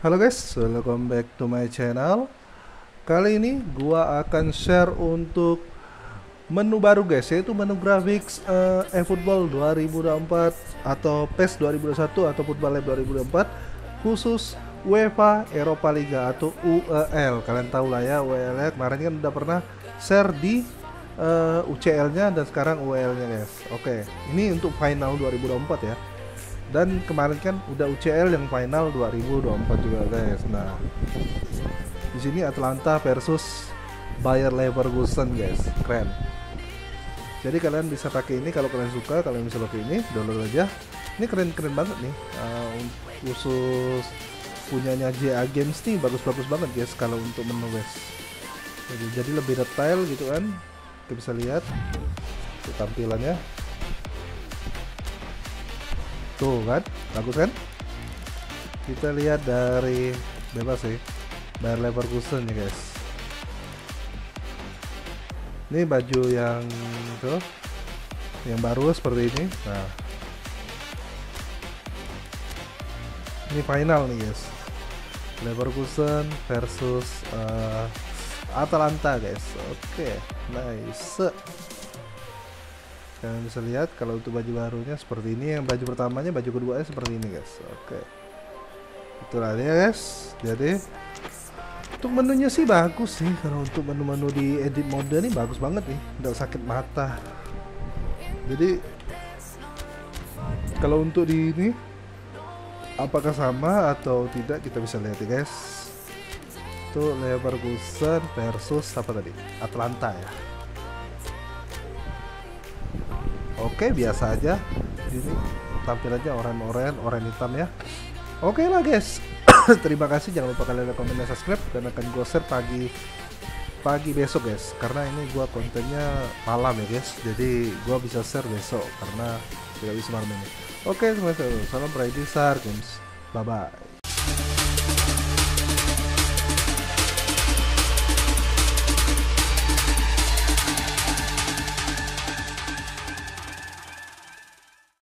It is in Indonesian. Halo guys, welcome back to my channel. Kali ini gua akan share untuk menu baru guys, yaitu menu grafik eFootball 2024 atau PES 2021 atau Football Life 2024 khusus UEFA Europa Liga atau UEL. Kalian tahu lah ya, UEL kemarin kan udah pernah share di UCL-nya dan sekarang UEL-nya guys. Oke, ini untuk final 2024 ya. Dan kemarin kan udah UCL yang final 2024 juga guys. Nah, di sini Atalanta versus Bayer Leverkusen guys, keren. Jadi kalian bisa pakai ini kalau kalian suka, kalian bisa pakai ini, download aja. Ini keren-keren banget nih, khusus punyanya JA Games Team, bagus-bagus banget guys kalau untuk menu guys. Jadi lebih detail gitu kan, kita bisa lihat tampilannya. Tuh kan, bagus kan? Kita lihat dari bebas sih, Bayer Leverkusen ya guys. Ini baju yang tuh, yang baru seperti ini. Nah, ini final nih guys. Leverkusen versus Atalanta guys. Oke, nice. Kalian bisa lihat kalau untuk baju barunya seperti ini, yang baju pertamanya, baju keduanya seperti ini guys. Oke, itulah dia guys. Jadi untuk menunya sih bagus sih, karena untuk menu-menu di edit mode ini bagus banget nih, nggak sakit mata. Jadi kalau untuk di ini apakah sama atau tidak, kita bisa lihat ya guys. Itu Leverkusen versus apa tadi, Atalanta ya. Oke, biasa aja. Ini tampilannya oranye-oranye, oranye hitam ya. Oke lah guys. Terima kasih, jangan lupa kalian komen dan subscribe, dan akan gue share pagi besok guys. Karena ini gue kontennya malam ya guys. Jadi gue bisa share besok karena tidak bisa malam ini. Oke, semuanya. Salam Prayudi Stargames. Bye bye.